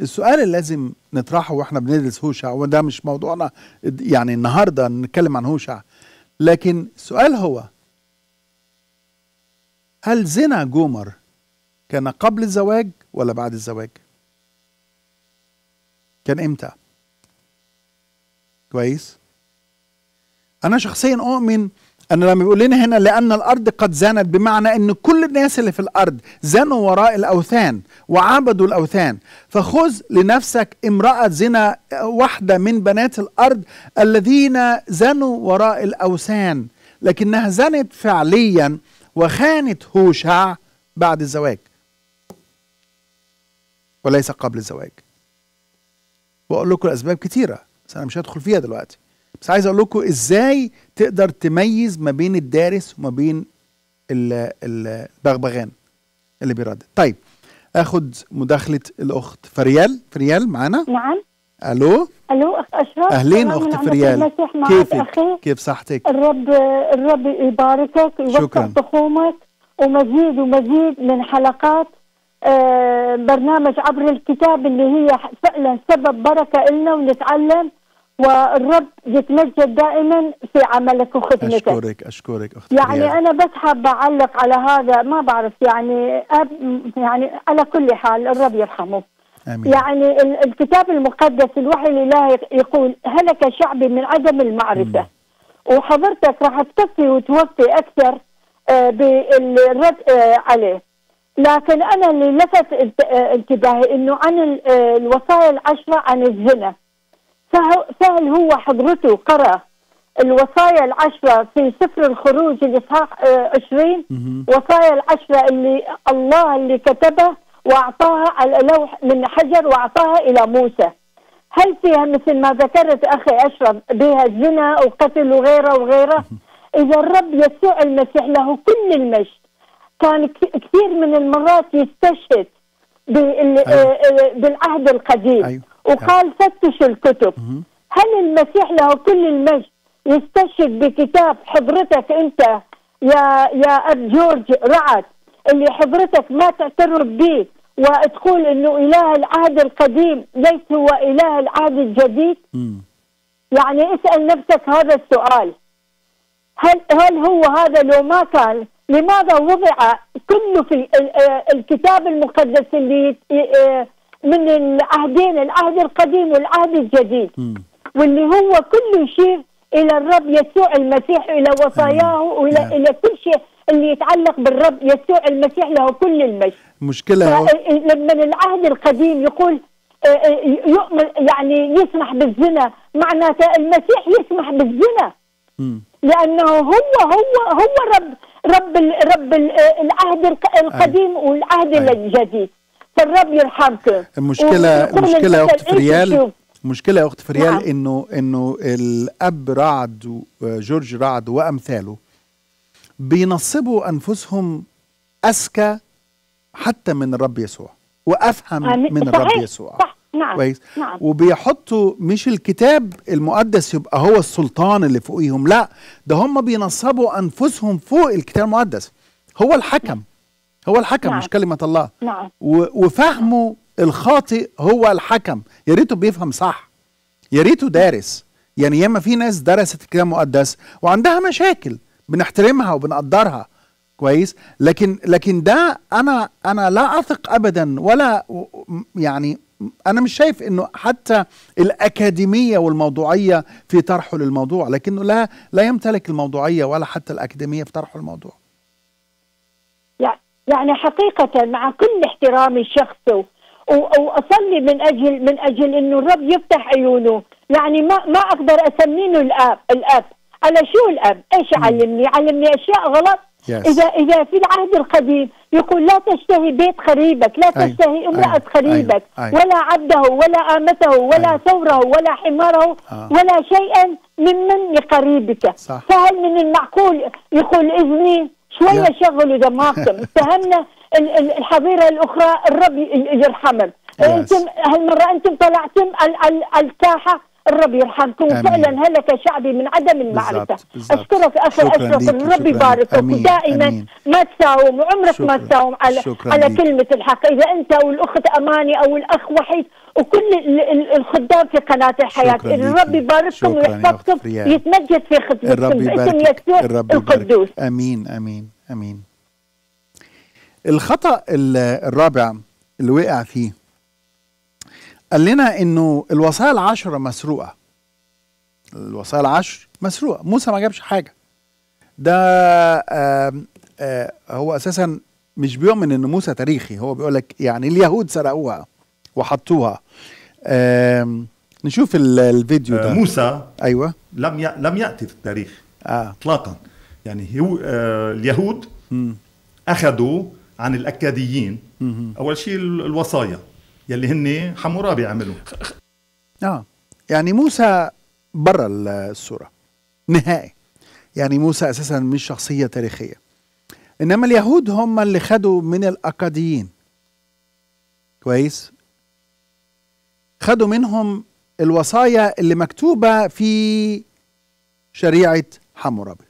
السؤال اللي لازم نطرحه وإحنا بندرس هوشع، وده مش موضوعنا يعني النهاردة نتكلم عن هوشع، لكن السؤال هو هل زنا جومر كان قبل الزواج ولا بعد الزواج؟ كان امتى؟ كويس؟ أنا شخصيا أؤمن أن لما بيقول لنا هنا لأن الأرض قد زنت بمعنى أن كل الناس اللي في الأرض زنوا وراء الأوثان وعبدوا الأوثان، فخذ لنفسك امرأة زنا واحدة من بنات الأرض الذين زنوا وراء الأوثان، لكنها زنت فعليا وخانت هوشع بعد الزواج وليس قبل الزواج. بقول لكم الأسباب كتيرة بس أنا مش هدخل فيها دلوقتي، بس عايز أقول لكم إزاي تقدر تميز ما بين الدارس وما بين البغبغان اللي بيردد. طيب آخد مداخلة الأخت فريال. فريال معانا؟ نعم. ألو. ألو أخت أشرف. أهلين أخت فريال، كيفك؟ كيف صحتك؟ الرب يباركك ويوفق طخومك ومزيد ومزيد من حلقات برنامج عبر الكتاب اللي هي فعلا سبب بركة إلنا ونتعلم، والرب يتمجد دائما في عملك وخدمتك. أشكرك أشكرك أختي. يعني أنا بس حابة أعلق على هذا، ما بعرف يعني أب يعني على كل حال الرب يرحمه. آمين. يعني الكتاب المقدس الوحي الإلهي يقول هلك شعبي من عدم المعرفة. وحضرتك راح تكفي وتوفي أكثر بالرد عليه، لكن أنا اللي لفت انتباهي إنه عن الوصايا العشرة عن الزنا. فهل هو حضرته قرأ الوصايا العشرة في سفر الخروج الإصحاح 20؟ وصايا العشرة اللي الله اللي كتبها وأعطاها على لوح من حجر وأعطاها إلى موسى، هل فيها مثل ما ذكرت أخي أشرف بها الزنا وقتل وغيره وغيره؟ إذا الرب يسوع المسيح له كل المجد كان كثير من المرات يستشهد بالعهد القديم. أيوة. وقال فتشوا الكتب. هل المسيح له كل المجد يستشهد بكتاب حضرتك أنت يا أب جورج رعد اللي حضرتك ما تعترف به وتقول إنه إله العهد القديم ليس هو إله العهد الجديد؟ يعني اسأل نفسك هذا السؤال. هل هو هذا لو ما كان لماذا وضع كله في الكتاب المقدس اللي من العهدين العهد القديم والعهد الجديد واللي هو كله يشير إلى الرب يسوع المسيح إلى وصاياه وإلى كل شيء اللي يتعلق بالرب يسوع المسيح له كل المجد. مشكلة لما العهد القديم يقول يؤمن يعني يسمح بالزنا معناته المسيح يسمح بالزنا لأنه هو رب العهد القديم والعهد الجديد. فالرب يرحمك. المشكلة يا أخت فريال إنه الأب رعد جورج رعد وأمثاله بينصبوا أنفسهم أذكى حتى من الرب يسوع وأفهم من الرب يسوع. صح. نعم. كويس. نعم. وبيحطوا مش الكتاب المقدس يبقى هو السلطان اللي فوقيهم، لا ده هم بينصبوا أنفسهم فوق الكتاب المقدس. هو الحكم. هو الحكم. نعم. مش كلمة الله. نعم. وفهمه الخاطئ هو الحكم. يا ريته بيفهم صح، يا ريته دارس. يعني ياما في ناس درست الكتاب المقدس وعندها مشاكل بنحترمها وبنقدرها كويس، لكن ده انا لا اثق ابدا، ولا يعني انا مش شايف انه حتى الاكاديميه والموضوعيه في طرحه للموضوع، لكنه لا يمتلك الموضوعيه ولا حتى الاكاديميه في طرحه للموضوع. يعني حقيقه مع كل احترامي لشخصه واصلي من اجل انه الرب يفتح عيونه، يعني ما اقدر اسمينه الاب. على شو الاب؟ ايش علمني اشياء غلط. Yes. إذا في العهد القديم يقول لا تشتهي بيت قريبك، لا تشتهي امرأة قريبك، ولا عبده ولا آمته ولا ثوره ولا حماره ولا شيئا ممن قريبك. صح. فهل من المعقول يقول إذني شوية شغلوا دماغكم اتهمنا الحظيرة الأخرى الرب يرحمهم. Yes. هالمرة أنتم طلعتم على الساحة الرب يرحمكم. فعلا هلك شعبي من عدم المعرفة. أشكرك أخي أشرف، الرب يباركك ودائما ما تساوم وعمرك ما تساوم على كلمة الحق. إذا أنت والأخت أماني أو الأخ وحيد وكل الخدام في قناة الحياة، الرب يبارككم ويحفظكم ويتمجد في خدمتكم باسم يسوع القدوس. أمين أمين أمين. الخطأ الرابع اللي وقع فيه قال لنا انه الوصايا العشر مسروقه. الوصايا العشر مسروقه، موسى ما جابش حاجه. ده هو اساسا مش بيؤمن ان موسى تاريخي، هو بيقول لك يعني اليهود سرقوها وحطوها. نشوف الفيديو ده. موسى ايوه لم ياتي في التاريخ اطلاقا. يعني هو اليهود اخذوا عن الاكاديين اول شيء الوصايا يلي هن حمورابي عملوا. يعني موسى بره الصوره نهائي. يعني موسى اساسا مش شخصيه تاريخيه، انما اليهود هم اللي خدوا من الاكاديين. كويس، خدوا منهم الوصايا اللي مكتوبه في شريعه حمورابي.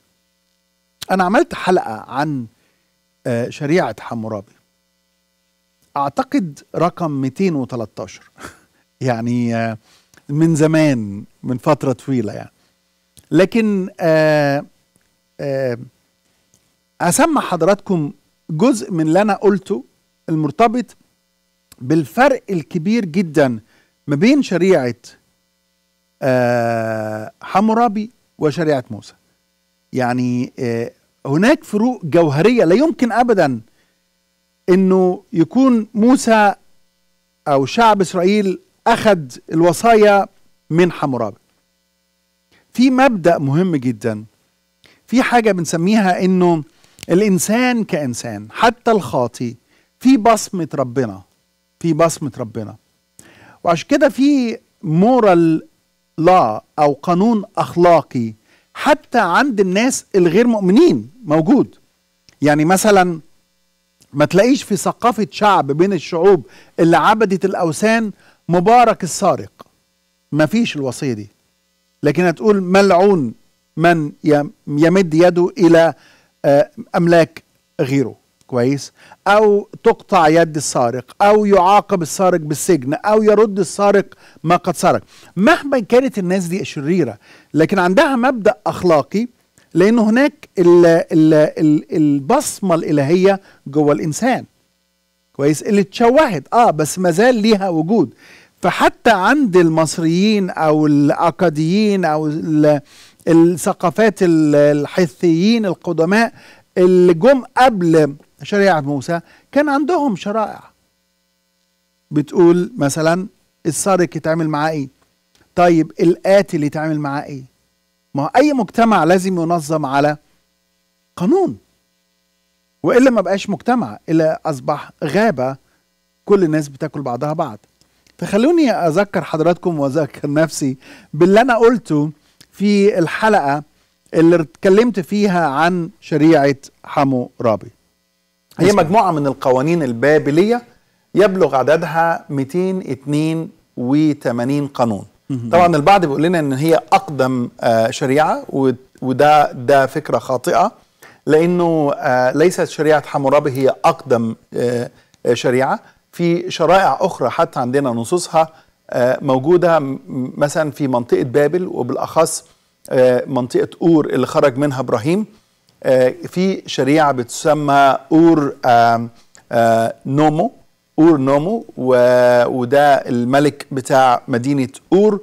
انا عملت حلقه عن شريعه حمورابي، أعتقد رقم 213 يعني من زمان، من فترة طويلة يعني. لكن أسمع حضراتكم جزء من اللي أنا قلته المرتبط بالفرق الكبير جدا ما بين شريعة حمورابي وشريعة موسى. يعني هناك فروق جوهرية، لا يمكن أبدا انه يكون موسى او شعب اسرائيل اخذ الوصايا من حمورابي. في مبدأ مهم جدا، في حاجة بنسميها انه الانسان كانسان حتى الخاطي في بصمة ربنا، في بصمة ربنا. وعشان كده في مورال لا او قانون اخلاقي حتى عند الناس الغير مؤمنين موجود. يعني مثلا ما تلاقيش في ثقافة شعب بين الشعوب اللي عبدت الأوثان مبارك السارق، ما فيش الوصية دي. لكن هتقول ملعون من يمد يده إلى أملاك غيره، كويس، أو تقطع يد السارق، أو يعاقب السارق بالسجن، أو يرد السارق ما قد سرق. مهما كانت الناس دي شريرة، لكن عندها مبدأ أخلاقي، لأن هناك البصمة الإلهية جوه الإنسان، كويس، اللي اتشوهت بس مازال ليها وجود. فحتى عند المصريين أو الأكاديين أو الثقافات الحثيين القدماء اللي جم قبل شريعة موسى كان عندهم شرائع بتقول مثلا السارق يتعامل معاه ايه، طيب القاتل يتعامل معاه ايه. ما اي مجتمع لازم ينظم على قانون، والا ما بقاش مجتمع، الا اصبح غابة كل الناس بتاكل بعضها بعض. فخلوني اذكر حضراتكم واذكر نفسي باللي انا قلته في الحلقة اللي اتكلمت فيها عن شريعة حمورابي. هي مجموعة من القوانين البابلية يبلغ عددها 282 قانون. طبعا البعض بيقول لنا ان هي اقدم شريعة، وده فكرة خاطئة، لانه ليست شريعة حمورابي هي اقدم شريعة. في شرائع اخرى حتى عندنا نصوصها موجودة، مثلا في منطقة بابل، وبالاخص منطقة أور اللي خرج منها إبراهيم. في شريعة بتسمى أور نومو، أور نومو، وده الملك بتاع مدينة أور،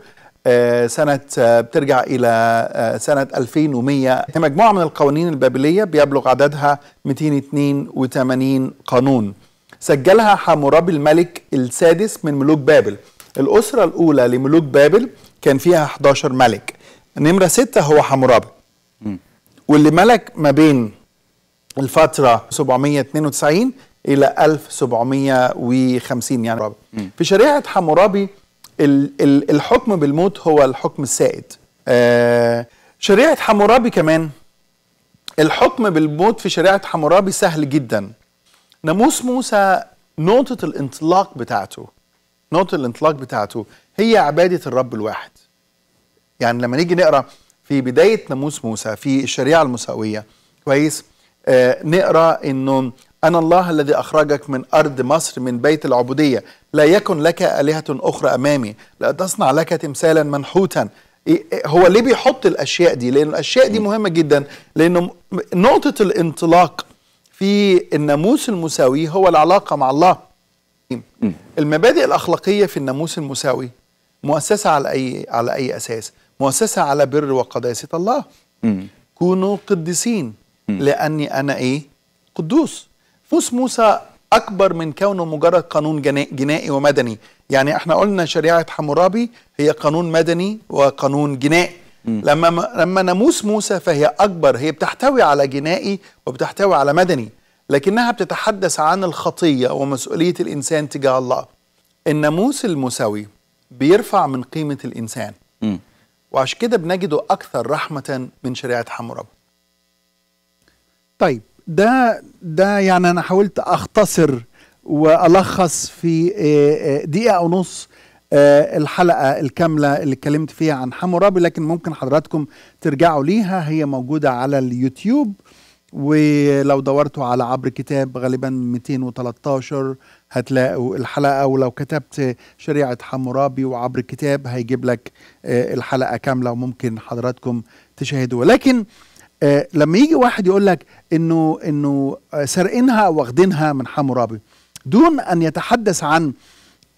سنة بترجع إلى سنة 2100. هي مجموعة من القوانين البابلية بيبلغ عددها 282 قانون، سجلها حمورابي الملك السادس من ملوك بابل. الأسرة الأولى لملوك بابل كان فيها 11 ملك، نمرة 6 هو حمورابي، واللي ملك ما بين الفترة 792 إلى 1750. يعني في شريعة حمورابي الحكم بالموت هو الحكم السائد. شريعة حمورابي كمان الحكم بالموت في شريعة حمورابي سهل جدا. ناموس موسى نقطة الانطلاق بتاعته، هي عبادة الرب الواحد. يعني لما نيجي نقرا في بدايه ناموس موسى في الشريعه الموسويه، كويس، نقرا انه انا الله الذي اخرجك من ارض مصر من بيت العبوديه، لا يكن لك الهه اخرى امامي، لا تصنع لك تمثالا منحوتا. هو ليه بيحط الاشياء دي؟ لان الاشياء دي مهمه جدا، لانه نقطه الانطلاق في الناموس الموسوي هو العلاقه مع الله. المبادئ الاخلاقيه في الناموس الموسوي مؤسسه على اي اساس؟ مؤسسة على بر وقداسة الله. كونوا قديسين لأني أنا إيه؟ قدوس. ناموس موسى أكبر من كونه مجرد قانون جنائي ومدني. يعني احنا قلنا شريعة حمورابي هي قانون مدني وقانون جنائي. لما ناموس موسى فهي أكبر، هي بتحتوي على جنائي وبتحتوي على مدني، لكنها بتتحدث عن الخطية ومسؤولية الإنسان تجاه الله. الناموس الموسوي بيرفع من قيمة الإنسان، وعشان كده بنجده أكثر رحمة من شريعة حمورابي. طيب ده يعني أنا حاولت أختصر وألخص في دقيقة ونص الحلقة الكاملة اللي اتكلمت فيها عن حمورابي، لكن ممكن حضراتكم ترجعوا ليها، هي موجودة على اليوتيوب، ولو دورتوا على عبر الكتاب غالبا 213 هتلاقوا الحلقة، ولو كتبت شريعة حمورابي وعبر الكتاب هيجيب لك الحلقة كاملة وممكن حضراتكم تشاهدوها. لكن لما يجي واحد يقول لك انه سرقينها واخدينها من حمورابي دون ان يتحدث عن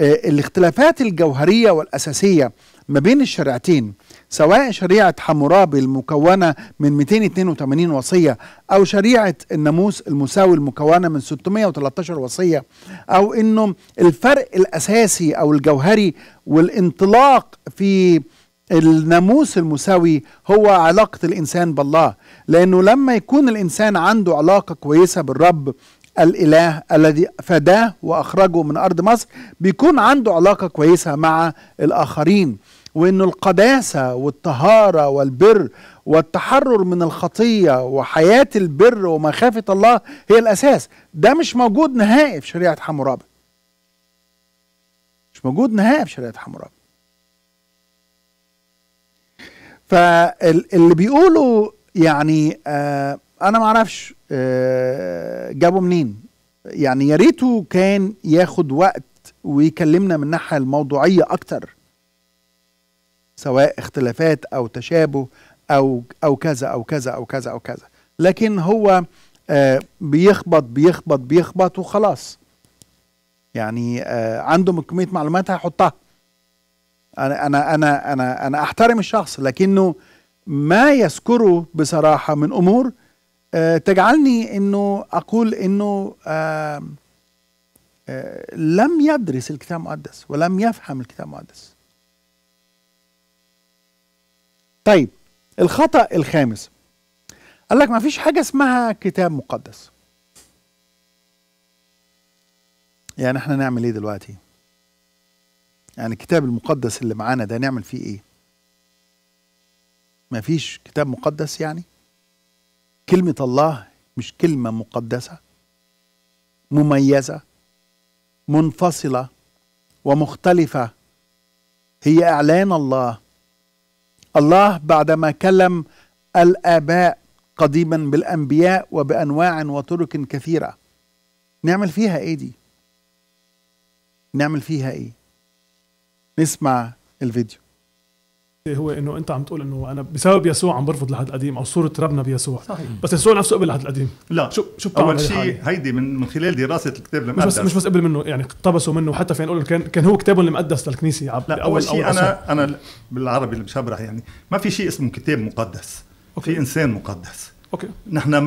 الاختلافات الجوهرية والأساسية ما بين الشريعتين، سواء شريعة حمورابي المكونة من 282 وصية، أو شريعة الناموس الموسوي المكونة من 613 وصية، أو إنه الفرق الأساسي أو الجوهري والانطلاق في الناموس الموسوي هو علاقة الإنسان بالله. لأنه لما يكون الإنسان عنده علاقة كويسة بالرب الإله الذي فداه وأخرجه من أرض مصر، بيكون عنده علاقة كويسة مع الآخرين، وإنه القداسة والطهارة والبر والتحرر من الخطية وحياة البر ومخافة الله هي الأساس. ده مش موجود نهائي في شريعة حمورابي، مش موجود نهائي في شريعة حمورابي. فاللي بيقولوا يعني أنا معرفش جابوا منين، يعني يا ريته كان ياخد وقت ويكلمنا من الناحية الموضوعية أكتر، سواء اختلافات أو تشابه أو كذا أو كذا أو كذا أو كذا، لكن هو بيخبط بيخبط بيخبط وخلاص. يعني عنده كمية معلومات هيحطها. أنا أحترم الشخص، لكنه ما يذكره بصراحة من أمور تجعلني إنه أقول إنه لم يدرس الكتاب المقدس ولم يفهم الكتاب المقدس. طيب الخطأ الخامس، قال لك ما فيش حاجة اسمها كتاب مقدس. يعني احنا نعمل ايه دلوقتي؟ يعني الكتاب المقدس اللي معانا ده نعمل فيه ايه؟ ما فيش كتاب مقدس، يعني كلمة الله مش كلمة مقدسة مميزة منفصلة ومختلفة، هي إعلان الله. الله بعدما كلم الآباء قديما بالأنبياء وبأنواع وطرق كثيرة، نعمل فيها ايه دي؟ نعمل فيها ايه؟ نسمع الفيديو. هو انه انت عم تقول انه انا بسبب يسوع عم برفض العهد القديم او صوره ربنا بيسوع، صحيح. بس يسوع نفسه قبل العهد القديم. لا شو اول شيء هيدي من خلال دراسه الكتاب المقدس، مش بس قبل منه، يعني اقتبسوا منه، حتى فين نقول كان هو كتابه المقدس للكنيسه. اول شيء انا بالعربي اللي مش هبرح، يعني ما في شيء اسمه كتاب مقدس. أوكي. في انسان مقدس. اوكي. نحن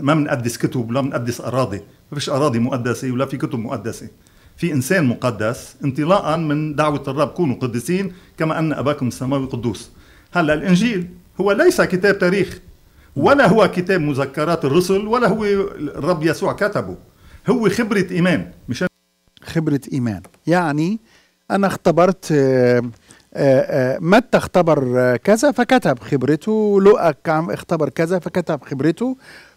ما بنقدس كتب ولا بنقدس اراضي، ما فيش اراضي مقدسه ولا في كتب مقدسه. في إنسان مقدس انطلاقا من دعوة الرب، كونوا قديسين كما أن أباكم السماوي قدوس. هلا الإنجيل هو ليس كتاب تاريخ، ولا هو كتاب مذكرات الرسل، ولا هو الرب يسوع كتبه، هو خبرة إيمان. مش خبرة إيمان، يعني أنا اختبرت متى اختبر كذا فكتب خبرته، لوقا اختبر كذا فكتب خبرته،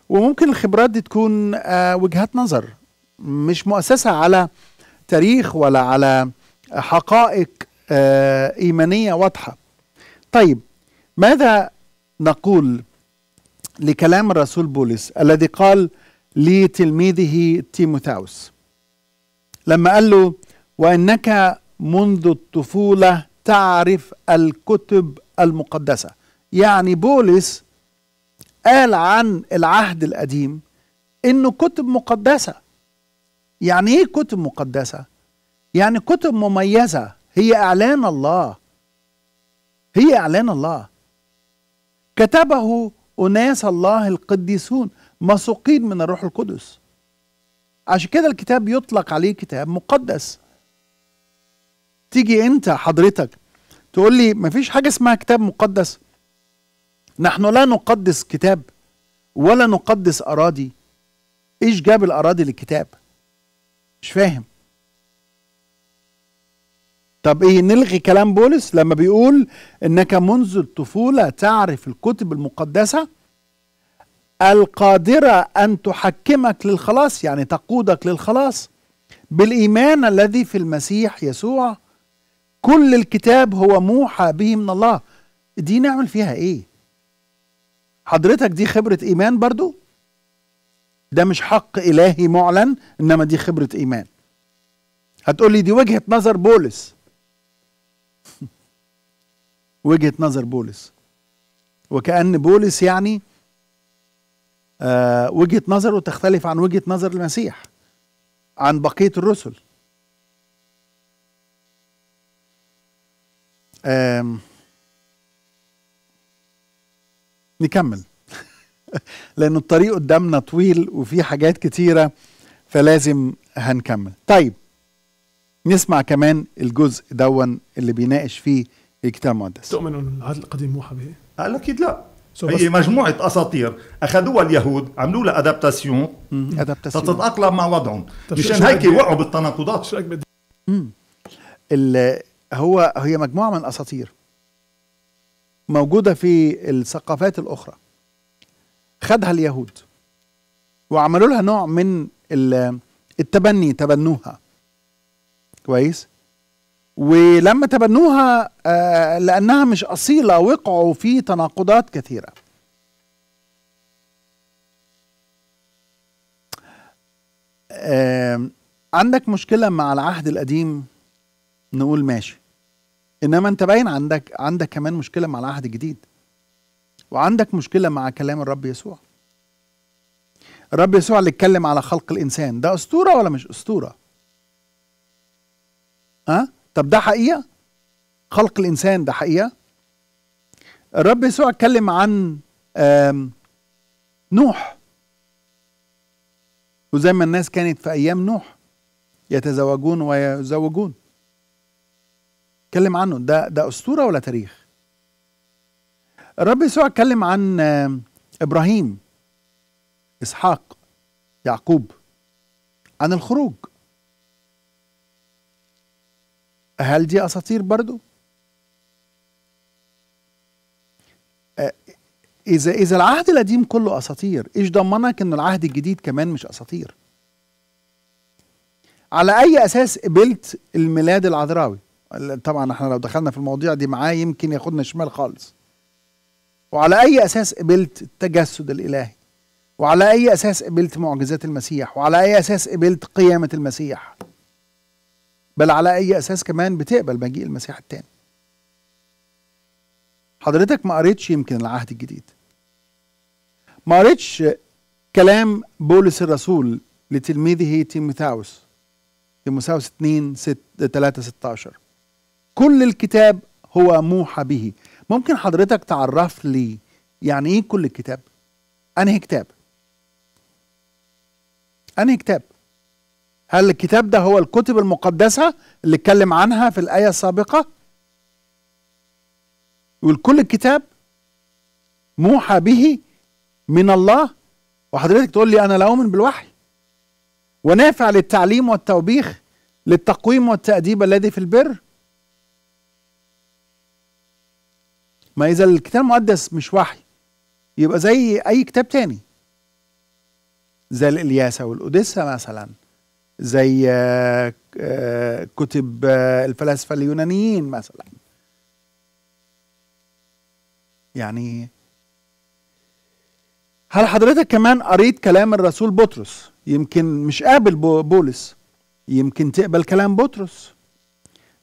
وممكن الخبرات دي تكون وجهات نظر مش مؤسسة على تاريخ ولا على حقائق إيمانية واضحة. طيب ماذا نقول لكلام الرسول بولس الذي قال لتلميذه تيموثاوس لما قال له وإنك منذ الطفولة تعرف الكتب المقدسة؟ يعني بولس قال عن العهد القديم إنه كتب مقدسة. يعني ايه كتب مقدسة؟ يعني كتب مميزة، هي اعلان الله، هي اعلان الله، كتبه اناس الله القديسون مسوقين من الروح القدس. عشان كده الكتاب يطلق عليه كتاب مقدس. تيجي انت حضرتك تقول لي مفيش حاجة اسمها كتاب مقدس، نحن لا نقدس كتاب ولا نقدس اراضي. ايش جاب الاراضي للكتاب؟ مش فاهم. طب ايه نلغي كلام بولس لما بيقول انك منذ الطفولة تعرف الكتب المقدسة القادرة ان تحكمك للخلاص، يعني تقودك للخلاص بالايمان الذي في المسيح يسوع. كل الكتاب هو موحى به من الله. دي نعمل فيها ايه حضرتك؟ دي خبرة ايمان برضو، ده مش حق إلهي معلن، إنما دي خبرة إيمان. هتقولي دي وجهة نظر بولس. وجهة نظر بولس، وكأن بولس يعني وجهة نظره تختلف عن وجهة نظر المسيح عن بقية الرسل. نكمل لأن الطريق قدامنا طويل وفي حاجات كتيرة فلازم هنكمل. طيب نسمع كمان الجزء دون اللي بيناقش فيه الكتاب المقدس. تؤمن أن العهد القديم موحى به؟ قال أكيد لا، هي مجموعة أساطير أخذوها اليهود عملوا لها أدابتاسيون تتأقلم مع وضعهم، مشان هيك وقعوا بالتناقضات. هي مجموعة من الأساطير موجودة في الثقافات الأخرى، خدها اليهود وعملوا لها نوع من التبني، تبنوها كويس. ولما تبنوها لأنها مش أصيلة وقعوا في تناقضات كثيرة. عندك مشكلة مع العهد القديم نقول ماشي، إنما أنت باين عندك كمان مشكلة مع العهد الجديد، وعندك مشكلة مع كلام الرب يسوع. الرب يسوع اللي اتكلم على خلق الإنسان ده أسطورة ولا مش أسطورة؟ طب ده حقيقة؟ خلق الإنسان ده حقيقة؟ الرب يسوع اتكلم عن نوح، وزي ما الناس كانت في أيام نوح يتزوجون ويزوجون، اتكلم عنه، ده أسطورة ولا تاريخ؟ الرب يسوع اتكلم عن إبراهيم، إسحاق، يعقوب، عن الخروج، هل دي أساطير برضو؟ إذا العهد القديم كله أساطير، إيش ضمنك إن العهد الجديد كمان مش أساطير؟ على أي أساس قبلت الميلاد العذراوي؟ طبعا احنا لو دخلنا في المواضيع دي معاه يمكن ياخدنا شمال خالص. وعلى أي أساس قبلت التجسد الإلهي؟ وعلى أي أساس قبلت معجزات المسيح؟ وعلى أي أساس قبلت قيامة المسيح؟ بل على أي أساس كمان بتقبل مجيء المسيح التاني؟ حضرتك ما قريتش يمكن العهد الجديد، ما قريتش كلام بولس الرسول لتلميذه تيموثاوس 2:3-16، كل الكتاب هو موحى به. ممكن حضرتك تعرف لي يعني ايه كل الكتاب؟ أنهي كتاب؟ هل الكتاب ده هو الكتب المقدسة اللي اتكلم عنها في الآية السابقة؟ والكل الكتاب موحى به من الله، وحضرتك تقول لي أنا لا أؤمن بالوحي، ونافع للتعليم والتوبيخ، للتقويم والتأديب الذي في البر. ما إذا الكتاب المقدس مش وحي يبقى زي أي كتاب تاني، زي الإلياسة والأوديسة مثلا، زي كتب الفلاسفة اليونانيين مثلا. يعني هل حضرتك كمان قريت كلام الرسول بطرس؟ يمكن مش قابل بولس، يمكن تقبل كلام بطرس،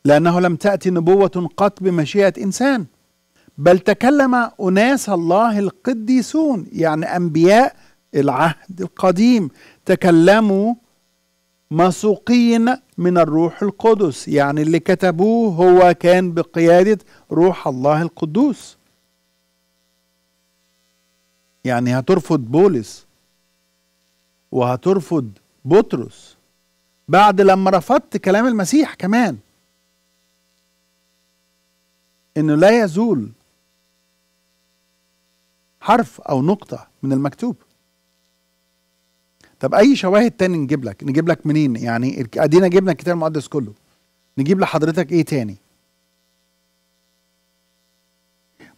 لأنه لم تأتي نبوة قط بمشيئة إنسان، بل تكلم أناس الله القديسون، يعني أنبياء العهد القديم تكلموا مسوقين من الروح القدس، يعني اللي كتبوه هو كان بقيادة روح الله القدوس. يعني هترفض بولس وهترفض بطرس بعد لما رفضت كلام المسيح كمان، إنه لا يزول حرف أو نقطة من المكتوب. طب أي شواهد تاني نجيب لك منين؟ يعني أدينا جبنا الكتاب المقدس كله، نجيب لحضرتك إيه تاني؟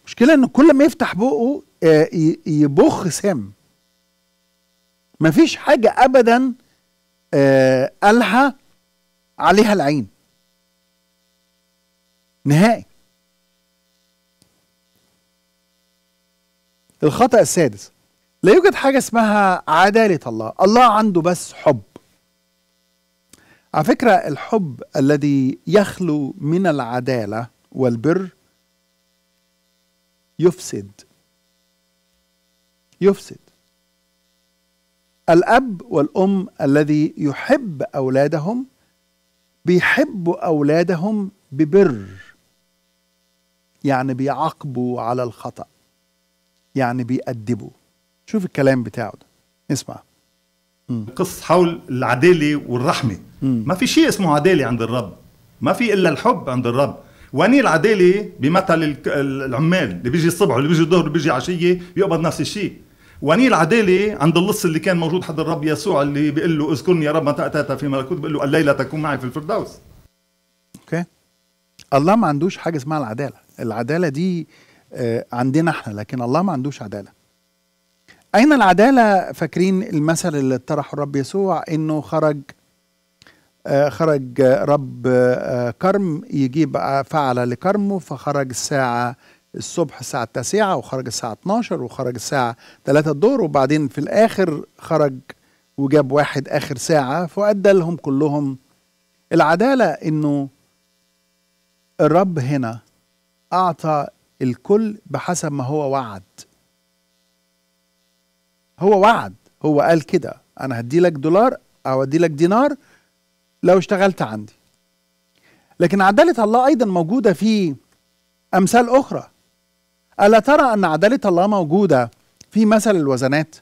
مشكلة إنه كل ما يفتح بقه يبخ سم، مفيش حاجة أبدا قالها عليها العين نهائي. الخطأ السادس، لا يوجد حاجة اسمها عدالة الله، الله عنده بس حب. على فكرة الحب الذي يخلو من العدالة والبر يفسد. الأب والأم الذي يحب أولادهم بيحبوا أولادهم ببر، يعني بيعاقبوا على الخطأ، يعني بيأدبوا. شوف الكلام بتاعه ده، اسمع. قص حول العدالة والرحمة. ما في شيء اسمه عدالة عند الرب، ما في إلا الحب عند الرب. واني العدالة بمثل العمال اللي بيجي الصبح واللي بيجي الظهر واللي بيجي عشية بيقبض نفس الشيء. واني العدالة عند اللص اللي كان موجود حد الرب يسوع اللي بيقول له اذكرني يا رب متى أتيت في ملكوت، بيقول له الليلة تكون معي في الفردوس. اوكي، الله ما عندوش حاجة اسمها العدالة. العدالة دي عندنا احنا، لكن الله ما عندوش عدالة. أين العدالة؟ فاكرين المثل اللي اطرحه الرب يسوع إنه خرج رب كرم يجيب فعلة لكرمه، فخرج الساعة الصبح الساعة 9، وخرج الساعة 12، وخرج الساعة 3 الظهر، وبعدين في الآخر خرج وجاب واحد آخر ساعة فأدى لهم كلهم. العدالة إنه الرب هنا أعطى الكل بحسب ما هو وعد. هو وعد، هو قال كده أنا هدي لك $، أو هدي لك دينار لو اشتغلت عندي. لكن عدالة الله أيضا موجودة في أمثال أخرى. ألا ترى أن عدالة الله موجودة في مثل الوزنات؟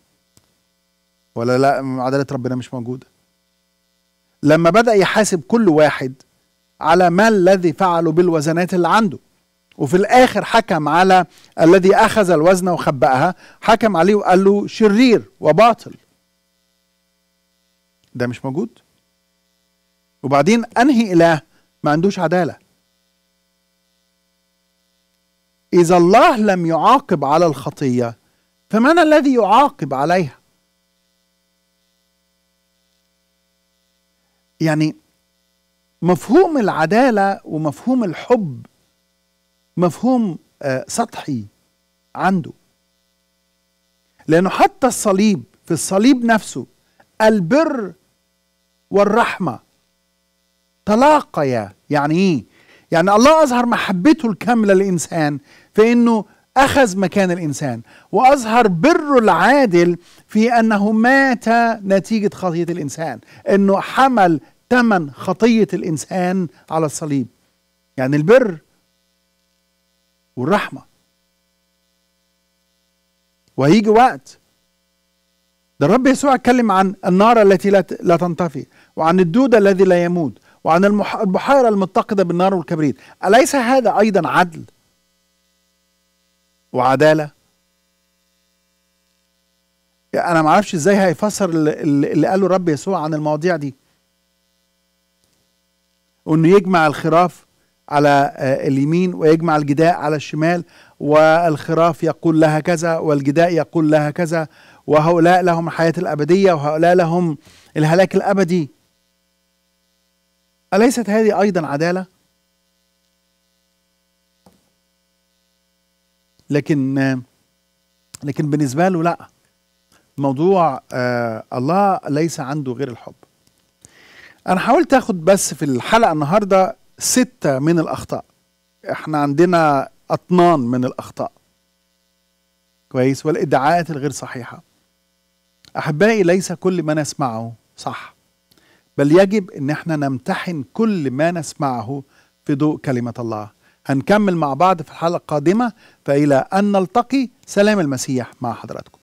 ولا لا، عدالة ربنا مش موجودة؟ لما بدأ يحاسب كل واحد على ما الذي فعله بالوزنات اللي عنده، وفي الآخر حكم على الذي أخذ الوزنة وخبأها، حكم عليه وقال له شرير وباطل. ده مش موجود. وبعدين أنهي إله ما عندوش عدالة. إذا الله لم يعاقب على الخطية، فمن الذي يعاقب عليها؟ يعني مفهوم العدالة ومفهوم الحب مفهوم سطحي عنده، لأنه حتى الصليب، في الصليب نفسه البر والرحمة تلاقيا. يعني إيه؟ يعني الله أظهر محبته الكاملة للإنسان في أنه أخذ مكان الإنسان، وأظهر بره العادل في أنه مات نتيجة خطية الإنسان، أنه حمل ثمن خطية الإنسان على الصليب. يعني البر والرحمة. وهيجي وقت، ده الرب يسوع اتكلم عن النار التي لا تنطفي، وعن الدود الذي لا يموت، وعن البحيرة المتقدة بالنار والكبريت. أليس هذا أيضا عدل وعدالة؟ يعني أنا معرفش إزاي هيفسر اللي قاله الرب يسوع عن المواضيع دي، وإنه يجمع الخراف على اليمين ويجمع الجداء على الشمال، والخراف يقول لها كذا والجداء يقول لها كذا، وهؤلاء لهم الحياة الأبدية وهؤلاء لهم الهلاك الأبدي. أليست هذه أيضا عدالة؟ لكن بالنسبة له لا، موضوع الله ليس عنده غير الحب. أنا حاولت أخد بس في الحلقة النهاردة 6 من الأخطاء. إحنا عندنا أطنان من الأخطاء، كويس، والإدعاءات الغير صحيحة. أحبائي، ليس كل ما نسمعه صح، بل يجب إن احنا نمتحن كل ما نسمعه في ضوء كلمة الله. هنكمل مع بعض في الحلقة القادمة، فإلى أن نلتقي، سلام المسيح مع حضراتكم.